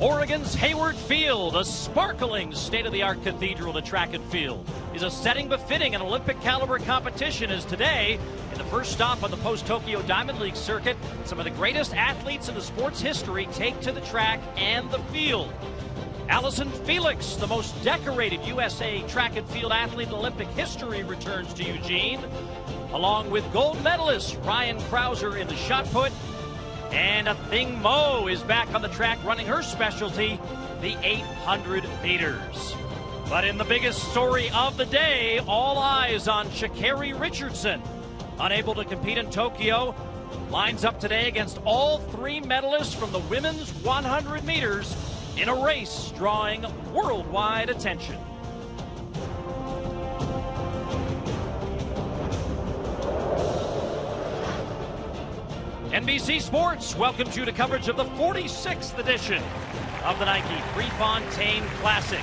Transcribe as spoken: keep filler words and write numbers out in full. Oregon's Hayward Field, a sparkling state-of-the-art cathedral to track and field, is a setting befitting an Olympic-caliber competition, as today, in the first stop on the post-Tokyo Diamond League circuit, some of the greatest athletes in the sport's history take to the track and the field. Allyson Felix, the most decorated U S A track and field athlete in Olympic history, returns to Eugene, along with gold medalist Ryan Crouser in the shot put. And Athing Mo is back on the track running her specialty, the eight hundred meters. But in the biggest story of the day, all eyes on Sha'Carri Richardson. Unable to compete in Tokyo, lines up today against all three medalists from the women's one hundred meters in a race drawing worldwide attention. N B C Sports welcomes you to coverage of the forty-sixth edition of the Nike Prefontaine Classic.